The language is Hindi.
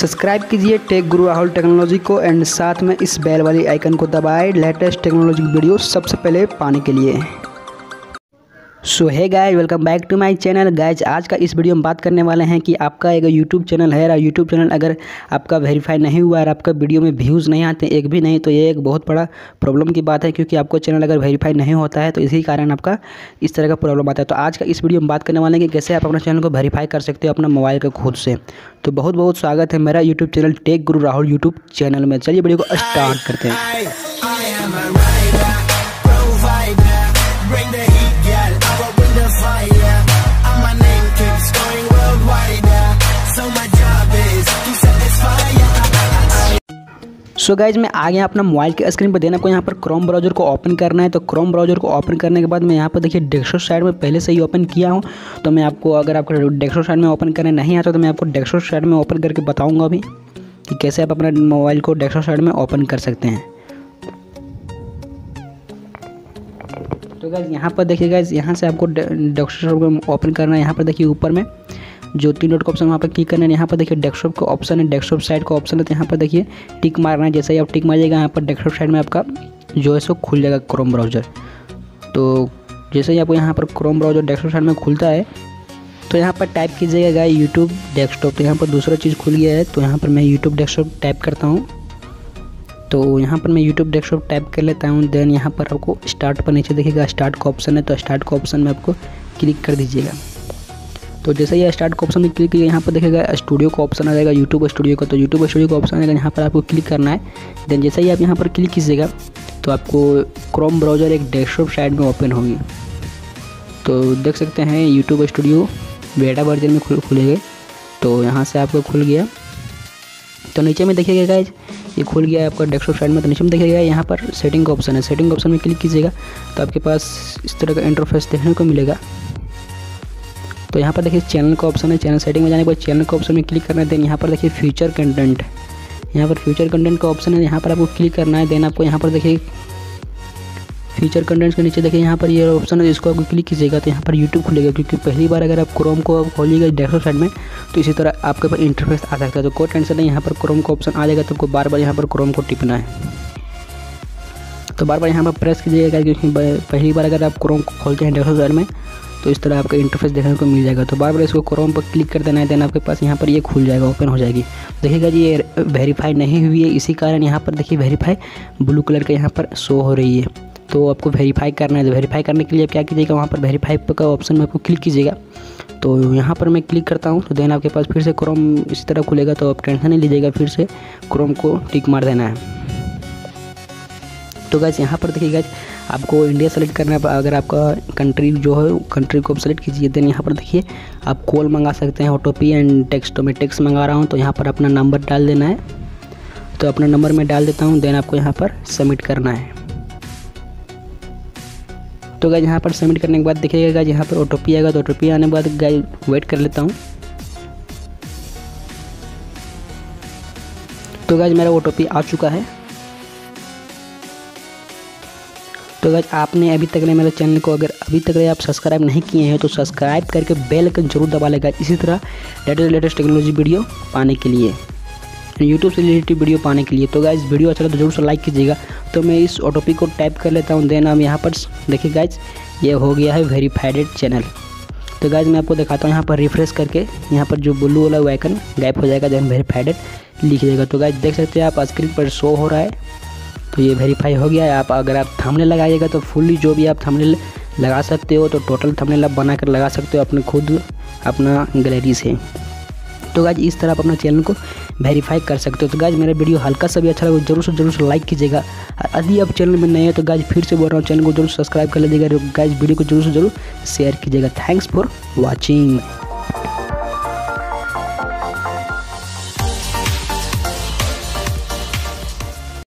सब्सक्राइब कीजिए टेक गुरु राहुल टेक्नोलॉजी को एंड साथ में इस बेल वाली आइकन को दबाएं लेटेस्ट टेक्नोलॉजी वीडियो सबसे पहले पाने के लिए। सो है guys, welcome back to my channel. Guys आज का इस वीडियो में बात करने वाले हैं कि आपका एक यूट्यूब चैनल है और यूट्यूब चैनल अगर आपका वेरीफाई नहीं हुआ और आपका वीडियो में व्यूज़ नहीं आते एक भी नहीं, तो ये एक बहुत बड़ा प्रॉब्लम की बात है, क्योंकि आपको चैनल अगर वेरीफाई नहीं होता है तो इसी कारण आपका इस तरह का प्रॉब्लम आता है। तो आज का इस वीडियो में बात करने वाले हैं कि कैसे आप अपना चैनल को वेरीफाई कर सकते हो अपना मोबाइल के खुद से। तो बहुत बहुत स्वागत है मेरा यूट्यूब चैनल टेक गुरु राहुल यूट्यूब चैनल में। चलिए वीडियो को स्टार्ट करते हैं। सो गाइज मैं आ गया अपना मोबाइल के स्क्रीन पर। देना आपको यहाँ पर क्रोम ब्राउजर को ओपन करना है। तो क्रोम ब्राउजर को ओपन करने के बाद मैं यहाँ पर देखिए डेस्कटॉप साइड में पहले से ही ओपन किया हूँ। तो मैं आपको अगर आपको डेस्कटॉप साइड में ओपन करना नहीं आता तो मैं आपको डेस्कटॉप साइड में ओपन करके बताऊँगा अभी कि कैसे आप अपना मोबाइल को डेस्कटॉप साइड में ओपन कर सकते हैं। तो गाइज यहाँ पर देखिए, गाइज यहाँ से आपको डेस्कटॉप में ओपन करना है। यहाँ पर देखिए ऊपर में जो 3 डॉट का ऑप्शन वहाँ पर क्लिक करना है। यहाँ पर देखिए डेस्कटॉप का ऑप्शन है, डेस्कटॉप साइड का ऑप्शन है। तो यहाँ पर देखिए टिक मारना है। जैसे ही आप टिक मारिएगा यहाँ पर डेस्कटॉप साइड में आपका जो है सो खुल जाएगा क्रोम ब्राउज़र। तो जैसे ही आपको यहाँ पर क्रोम ब्राउज़र डेस्कटॉप साइड में खुलता है तो यहाँ पर टाइप कीजिएगा यूट्यूब डेस्कटॉप। तो यहाँ पर दूसरा चीज़ खुल गया है। तो यहाँ पर मैं यूट्यूब डेस्कटॉप टाइप करता हूँ। तो यहाँ पर मैं यूट्यूब डेस्कटॉप टाइप कर लेता हूँ। देन यहाँ पर आपको स्टार्ट पर नीचे देखिएगा स्टार्ट का ऑप्शन है। तो स्टार्ट का ऑप्शन में आपको क्लिक कर दीजिएगा। तो जैसे ही स्टार्ट का ऑप्शन में क्लिक किया यहाँ पर देखिएगा स्टूडियो का ऑप्शन आ जाएगा, यूट्यूब स्टूडियो का। तो यूट्यूब स्टूडियो का ऑप्शन आएगा, यहाँ पर आपको क्लिक करना है। देन जैसे ही आप यहाँ पर क्लिक कीजिएगा तो आपको क्रोम ब्राउज़र एक डेस्कटॉप साइड में ओपन होगी। तो देख सकते हैं यूट्यूब स्टूडियो बेटा वर्जन में खुलेगा। तो यहाँ से आपको खुल गया। तो नीचे में देखिएगा गाइज ये खुल गया आपका डेस्कटॉप साइड में। तो नीचे में देखिएगा यहाँ पर सेटिंग का ऑप्शन है। सेटिंग का ऑप्शन में क्लिक कीजिएगा तो आपके पास इस तरह का इंटरफेस देखने को मिलेगा। तो यहाँ पर देखिए चैनल का ऑप्शन है। चैनल सेटिंग में जाने के बाद चैनल का ऑप्शन में क्लिक करना है। देन यहाँ पर देखिए फ्यूचर कंटेंट, यहाँ पर फ्यूचर कंटेंट का ऑप्शन है, यहाँ पर आपको क्लिक करना है। देन आपको यहाँ पर देखिए फ्यूचर कंटेंट्स के नीचे देखिए यहाँ पर ये ऑप्शन है, इसको आपको क्लिक कीजिएगा तो यहाँ पर यूट्यूब खुलेगा। क्योंकि पहली बार अगर आप क्रोम को खोलिएगा डेस्कटॉप साइड में तो इसी तरह आपके पास इंटरफेस आ सकता है। तो कोई टेंशन नहीं, यहाँ पर क्रोम का ऑप्शन आ जाएगा। तो आपको बार बार यहाँ पर क्रोम को टिपना है। तो बार बार यहाँ पर प्रेस कीजिएगा, क्योंकि पहली बार अगर आप क्रोम को खोलते हैं डेस्कटॉप साइड में तो इस तरह आपका इंटरफेस देखने को मिल जाएगा। तो बार बार इसको क्रोम पर क्लिक कर देना है। देन आपके पास यहाँ पर ये खुल जाएगा, ओपन हो जाएगी। देखिएगा जी ये वेरीफाई नहीं हुई है, इसी कारण यहाँ पर देखिए वेरीफाई ब्लू कलर का यहाँ पर शो हो रही है। तो आपको वेरीफाई करना है। तो वेरीफाई करने के लिए क्या कीजिएगा, वहाँ पर वेरीफाई का ऑप्शन में आपको क्लिक कीजिएगा। तो यहाँ पर मैं क्लिक करता हूँ तो देन आपके पास फिर से क्रोम इसी तरह खुलेगा। तो आप टेंशन नहीं लीजिएगा, फिर से क्रोम को टिक मार देना है। तो गाइस यहाँ पर देखिए गाइस आपको इंडिया सेलेक्ट करना है। अगर आपका कंट्री जो है कंट्री को आप सेलेक्ट कीजिए। देन यहाँ पर देखिए आप कॉल मंगा सकते हैं, ओटीपी एंड टेक्स्ट। तो मैं टेक्स्ट मंगा रहा हूँ तो यहाँ पर अपना नंबर डाल देना है। तो अपना नंबर मैं डाल देता हूँ। देन आपको यहाँ पर सबमिट करना है। तो गाइस यहाँ पर सबमिट करने के बाद देखिएगा गाइस यहाँ पर ओटीपी आएगा। तो ओटीपी आने के बाद गाइस वेट कर लेता हूँ। तो गाइस मेरा ओटीपी आ चुका है। तो गाइस आपने अभी तक ने मेरे चैनल को अगर अभी तक आप सब्सक्राइब नहीं किए हैं तो सब्सक्राइब करके बेल आइकन जरूर दबा लेगा, इसी तरह लेटेस्ट टेक्नोलॉजी वीडियो पाने के लिए, यूट्यूब से रिलेटेड वीडियो पाने के लिए। तो गाइस वीडियो अच्छा लगा तो जरूर से लाइक कीजिएगा। तो मैं इस ओटीपी को टाइप कर लेता हूँ। देन हम यहाँ पर देखिए गाइस ये हो गया है वेरीफाइड चैनल। तो गाइस मैं आपको दिखाता हूँ यहाँ पर रिफ्रेश करके यहाँ पर जो ब्लू वाला आइकन गायब हो जाएगा। देन वेरीफाइड लिख देगा। तो गाइस देख सकते हैं आप स्क्रीन पर शो हो रहा है। तो ये वेरीफाई हो गया है। आप अगर आप थंबनेल लगाइएगा तो फुल्ली जो भी आप थंबनेल लगा सकते हो, तो टोटल थंबनेल आप बना कर लगा सकते हो अपने खुद अपना गैलरी से। तो गाइस इस तरह आप अपना चैनल को वेरीफाई कर सकते हो। तो गाइस मेरा वीडियो हल्का सा भी अच्छा लगा जरूर से लाइक कीजिएगा। यदि आप चैनल में नए हैं तो गाइस फिर से बोल रहा हूँ चैनल को जरूर सब्सक्राइब कर लीजिएगा। गाइस वीडियो को जरूर से शेयर कीजिएगा। Thanks for watching.